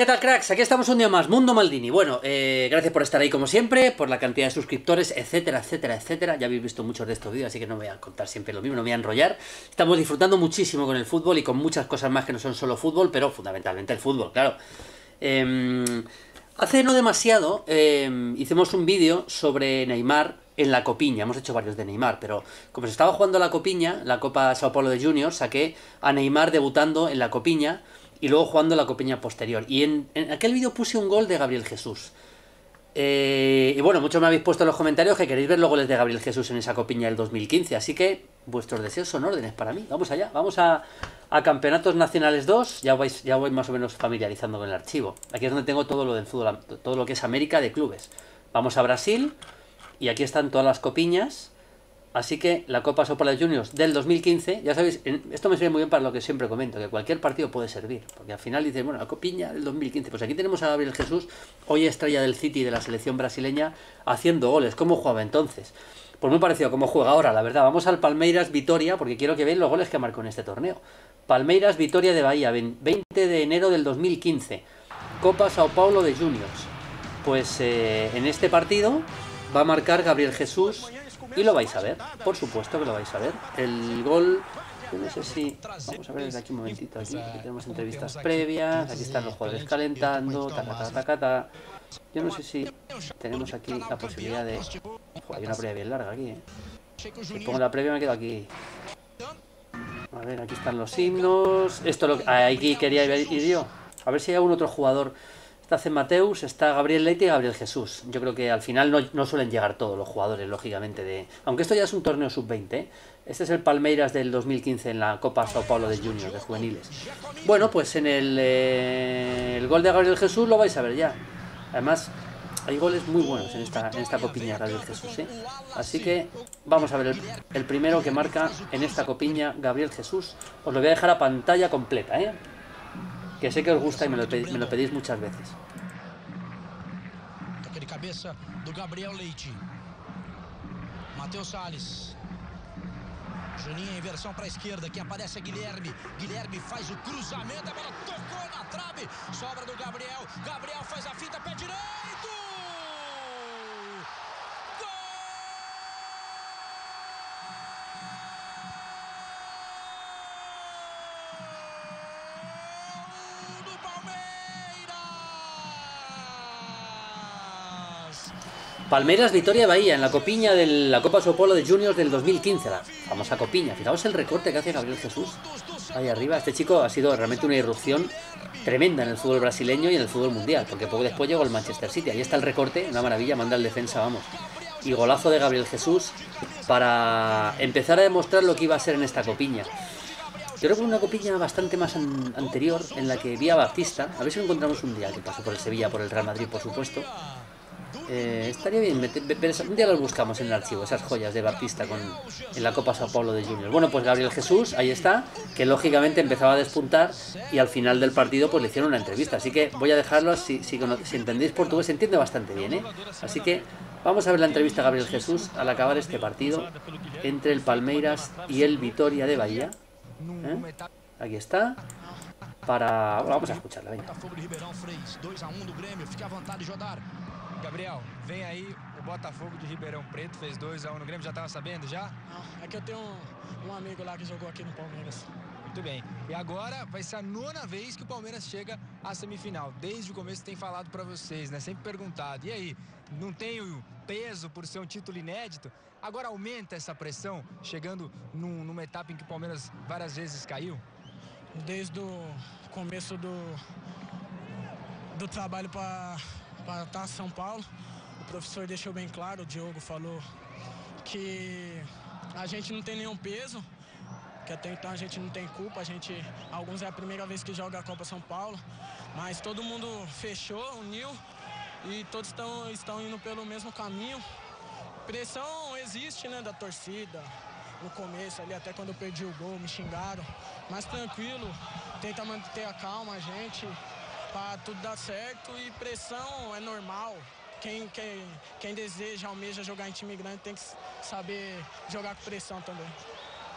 ¿qué tal, cracks? Aquí estamos un día más, Mundo Maldini. Bueno, gracias por estar ahí como siempre, por la cantidad de suscriptores, etcétera, etcétera, etcétera. Ya habéis visto muchos de estos vídeos, así que no voy a contar siempre lo mismo, no me voy a enrollar. Estamos disfrutando muchísimo con el fútbol y con muchas cosas más que no son solo fútbol, pero fundamentalmente el fútbol, claro. Hace no demasiado hicimos un vídeo sobre Neymar en la Copinha. Hemos hecho varios de Neymar, pero como se estaba jugando la Copinha, la Copa Sao Paulo de Juniors, saqué a Neymar debutando en la Copinha y luego jugando la Copinha posterior. Y en aquel vídeo puse un gol de Gabriel Jesús. Y bueno, muchos me habéis puesto en los comentarios que queréis ver los goles de Gabriel Jesús en esa Copinha del 2015. Así que vuestros deseos son órdenes para mí. Vamos allá, vamos a Campeonatos Nacionales 2. Ya voy más o menos familiarizando con el archivo. Aquí es donde tengo todo lo del fútbol, todo lo que es América de clubes. Vamos a Brasil y aquí están todas las Copinhas. Así que la Copa Sao Paulo de Juniors del 2015, ya sabéis, esto me sirve muy bien para lo que siempre comento, que cualquier partido puede servir, porque al final dices, bueno, la Copinha del 2015, pues aquí tenemos a Gabriel Jesús, hoy estrella del City y de la selección brasileña, haciendo goles. ¿Cómo jugaba entonces? Pues muy parecido a cómo juega ahora, la verdad. Vamos al Palmeiras Vitoria, porque quiero que veáis los goles que marcó en este torneo. Palmeiras Vitoria de Bahía, 20 de enero del 2015, Copa Sao Paulo de Juniors. Pues en este partido va a marcar Gabriel Jesús. Y lo vais a ver, por supuesto que lo vais a ver. El gol, no sé si... Vamos a ver desde aquí un momentito. Aquí tenemos entrevistas previas, aquí están los jugadores calentando, ta. Yo no sé si tenemos aquí la posibilidad de... Joder, hay una previa bien larga aquí, Si pongo la previa me quedo aquí. A ver, aquí están los himnos. Esto es lo que... Aquí quería ir yo. A ver si hay algún otro jugador... Está Zemateus, está Gabriel Leite y Gabriel Jesús. Yo creo que al final no suelen llegar todos los jugadores, lógicamente. Aunque esto ya es un torneo sub-20, ¿eh? Este es el Palmeiras del 2015 en la Copa Sao Paulo de Juniors, de juveniles. Bueno, pues en el gol de Gabriel Jesús lo vais a ver ya. Además, hay goles muy buenos en esta Copinha de Gabriel Jesús, ¿eh? Así que vamos a ver el primero que marca en esta Copinha Gabriel Jesús. Os lo voy a dejar a pantalla completa, ¿eh? Que sé que os gusta y me lo pedís muchas veces. Toque de cabeza de Gabriel Leite. Mateus Salles. Juninho, inversão para a esquerda, que aparece Guilherme. Guilherme faz o cruzamento, a bola tocou na trave. Sobra do Gabriel. Gabriel faz a fita, pé direito. Palmeiras Vitoria Bahía en la Copinha de la Copa Sao Paulo de Juniors del 2015, la famosa Copinha. Fijaos el recorte que hace Gabriel Jesús ahí arriba. Este chico ha sido realmente una irrupción tremenda en el fútbol brasileño y en el fútbol mundial, porque poco después llegó el Manchester City. Ahí está el recorte, una maravilla, manda el defensa, vamos. Y golazo de Gabriel Jesús para empezar a demostrar lo que iba a ser en esta Copinha. Yo creo que una Copinha bastante más anterior en la que vi a Batista. A ver si lo encontramos un día, que pasó por el Sevilla, por el Real Madrid, por supuesto. Estaría bien, un día las buscamos en el archivo, esas joyas de Batista en la Copa Sao Paulo de Juniors. Bueno, pues Gabriel Jesús, ahí está, que lógicamente empezaba a despuntar y al final del partido pues le hicieron una entrevista. Así que voy a dejarlo, si entendéis portugués, se entiende bastante bien, ¿eh? Así que vamos a ver la entrevista a Gabriel Jesús al acabar este partido entre el Palmeiras y el Vitoria de Bahía. Aquí está. Bueno, vamos a escucharla, venga. Botafogo de Ribeirão Preto, 2-1 do Grêmio, fica à vontade de jogar. Gabriel, vem aí o Botafogo de Ribeirão Preto, fez 2-1 no Grêmio, já estava sabendo já? Não, é que eu tenho um amigo lá que jogou aqui no Palmeiras. Muito bem, e agora vai ser a 9ª vez que o Palmeiras chega à semifinal. Desde o começo tem falado para vocês, né, sempre perguntado, e aí, não tem o peso por ser um título inédito? Agora aumenta essa pressão, chegando numa etapa em que o Palmeiras várias vezes caiu? Desde o começo do trabalho para estar em São Paulo, o professor deixou bem claro, o Diogo falou que a gente não tem nenhum peso, que até então a gente não tem culpa, alguns é a primeira vez que joga a Copa São Paulo, mas todo mundo fechou, uniu e todos estão indo pelo mesmo caminho. Pressão existe, né, da torcida. No começo ali, até quando eu perdi o gol, me xingaram. Mas tranquilo, tenta manter a calma, gente, para tudo dar certo. E pressão é normal. Quem deseja, almeja jogar em time grande tem que saber jogar com pressão também.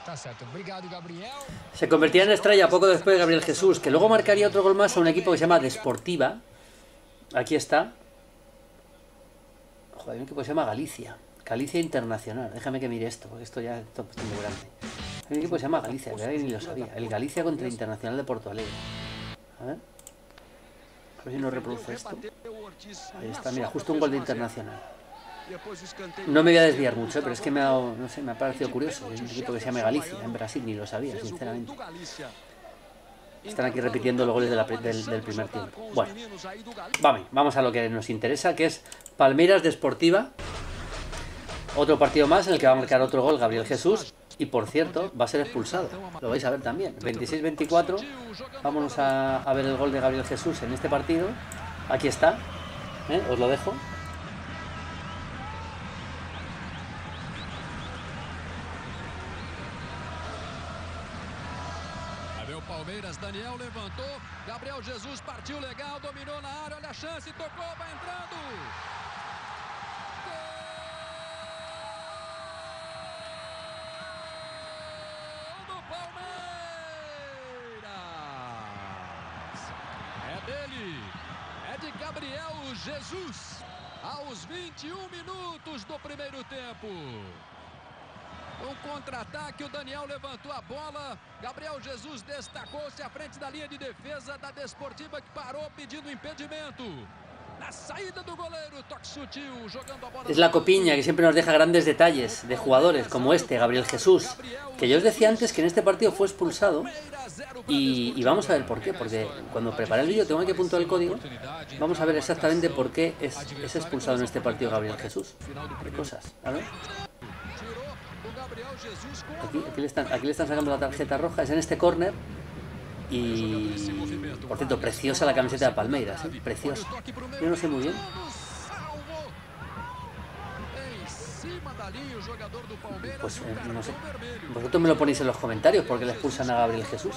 Está certo. Obrigado, Gabriel. Se convertirá en estrella poco después de Gabriel Jesús, que luego marcaría otro gol más a un equipo que se llama Desportiva. Aquí está. Joder, hay un equipo que se llama Galicia. Galicia Internacional. Déjame que mire esto, porque esto ya está bastante grande. Hay un equipo que se llama Galicia, que ni lo sabía. El Galicia contra el Internacional de Porto Alegre. A ver. A ver si no reproduce esto. Ahí está, mira, justo un gol de Internacional. No me voy a desviar mucho, pero es que me ha dado, no sé, me ha parecido curioso. Hay un equipo que se llama Galicia, en Brasil, ni lo sabía, sinceramente. Están aquí repitiendo los goles de del primer tiempo. Bueno, vamos a lo que nos interesa, que es Palmeiras Desportiva. Otro partido más en el que va a marcar otro gol Gabriel Jesús. Y por cierto, va a ser expulsado. Lo vais a ver también. 26-24. Vámonos a ver el gol de Gabriel Jesús en este partido. Aquí está. Os lo dejo. Palmeiras, Daniel levantou, Gabriel Jesus partiu legal, dominou na área, olha a chance, tocou, vai entrando! Gol do Palmeiras! É dele, é de Gabriel Jesus, aos 21 minutos do primeiro tempo. Un contraataque, Daniel levantó la bola, Gabriel Jesús destacó-se à frente da linha de defesa da Desportiva que paró pidiendo impedimento. La salida del goleiro, toque sutil, jogando a bola. Es la Copinha que siempre nos deja grandes detalles de jugadores como este, Gabriel Jesús, que yo os decía antes que en este partido fue expulsado y vamos a ver por qué, porque cuando preparé el vídeo tengo que apuntar el código, vamos a ver exactamente por qué es expulsado en este partido Gabriel Jesús. Qué cosas, ¿a ver? Aquí le están sacando la tarjeta roja, es en este córner. Y por cierto, preciosa la camiseta de Palmeiras, ¿eh? Preciosa. Yo no sé muy bien. Pues no sé. Vosotros me lo ponéis en los comentarios porque le expulsan a Gabriel Jesús.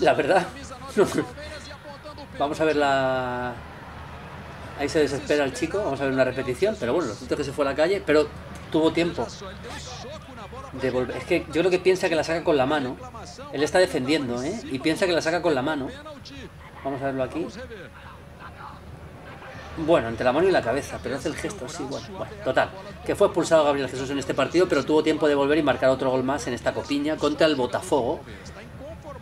La verdad. Vamos a ver la... Ahí se desespera el chico, vamos a ver una repetición, pero bueno, lo cierto es que se fue a la calle, pero tuvo tiempo de volver. Es que yo creo que piensa que la saca con la mano. Él está defendiendo, ¿eh? Y piensa que la saca con la mano. Vamos a verlo aquí. Bueno, entre la mano y la cabeza, pero hace el gesto, sí, bueno. Bueno, total, que fue expulsado Gabriel Jesús en este partido, pero tuvo tiempo de volver y marcar otro gol más en esta Copinha contra el Botafogo,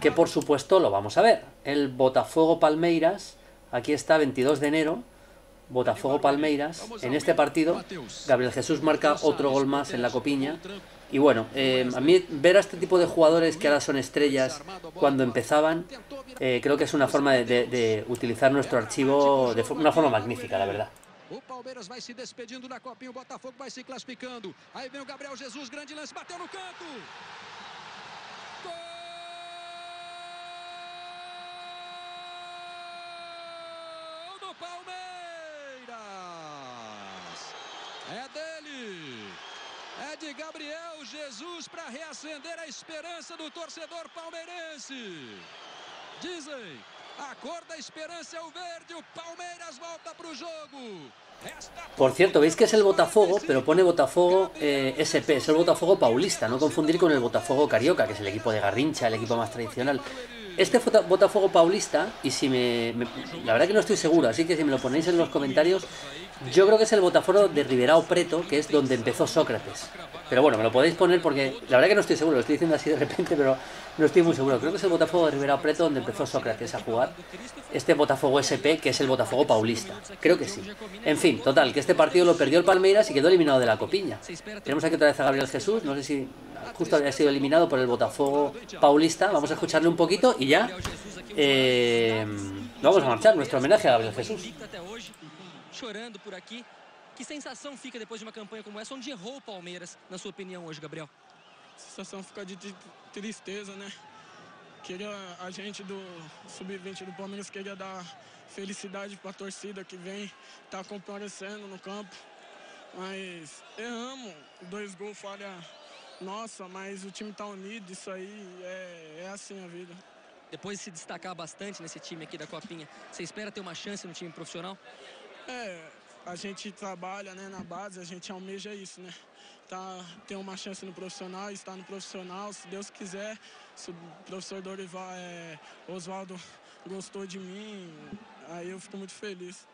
que por supuesto lo vamos a ver. El Botafogo-Palmeiras, aquí está, 22 de enero. Botafogo-Palmeiras, en este partido Gabriel Jesús marca otro gol más en la Copinha. Y bueno, a mí ver a este tipo de jugadores que ahora son estrellas cuando empezaban, creo que es una forma de utilizar nuestro archivo de una forma magnífica, la verdad. O Palmeiras vai se despedindo da Copinha, o Botafogo vai se classificando. Aí vem o Gabriel Jesus, grande lance, bateu no canto. Gol do Palmeiras. É dele, é de Gabriel Jesus para reacender a esperança do torcedor palmeirense. Dizem, a cor da esperança é o verde, o Palmeiras volta para o jogo. Por cierto, veis que es el Botafogo, pero pone Botafogo SP, es el Botafogo paulista, no confundir con el Botafogo carioca, que es el equipo de Garrincha, el equipo más tradicional. Este Botafogo paulista, y si la verdad que no estoy seguro, así que si me lo ponéis en los comentarios, yo creo que es el Botafogo de Ribeirão Preto, que es donde empezó Sócrates. Pero bueno, me lo podéis poner porque la verdad que no estoy seguro, lo estoy diciendo así de repente, pero no estoy muy seguro. Creo que es el Botafogo de Ribeirão Preto donde empezó Sócrates a jugar. Este Botafogo SP, que es el Botafogo paulista. Creo que sí. En fin, total, que este partido lo perdió el Palmeiras y quedó eliminado de la Copinha. Tenemos aquí otra vez a Gabriel Jesús, no sé si justo había sido eliminado por el Botafogo paulista. Vamos a escucharle un poquito y ya vamos a marchar nuestro homenaje a Gabriel Jesús. Chorando por aqui. Que sensação fica depois de uma campanha como essa? Onde errou o Palmeiras, na sua opinião, hoje, Gabriel? A sensação fica de tristeza, né? Queria a gente do Sub-20 do Palmeiras queria dar felicidade para a torcida que vem, tá comparecendo no campo. Mas erramos, 2 gols falha nossa, mas o time tá unido, isso aí é assim a vida. Depois de se destacar bastante nesse time aqui da Copinha, você espera ter uma chance no time profissional? É, a gente trabalha, né, na base, a gente almeja isso, né? Tá, ter uma chance no profissional, estar no profissional, se Deus quiser, se o professor Dorival, Oswaldo gostou de mim, aí eu fico muito feliz.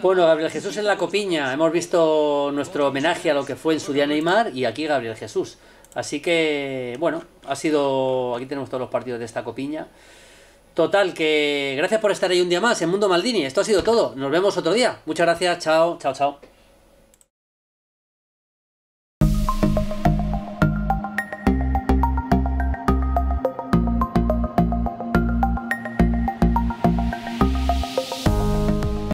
Bueno, Gabriel Jesús en la Copinha. Hemos visto nuestro homenaje a lo que fue en su día Neymar y aquí Gabriel Jesús. Así que, bueno, ha sido... Aquí tenemos todos los partidos de esta Copinha. Total, que gracias por estar ahí un día más en Mundo Maldini. Esto ha sido todo. Nos vemos otro día. Muchas gracias. Chao, chao, chao.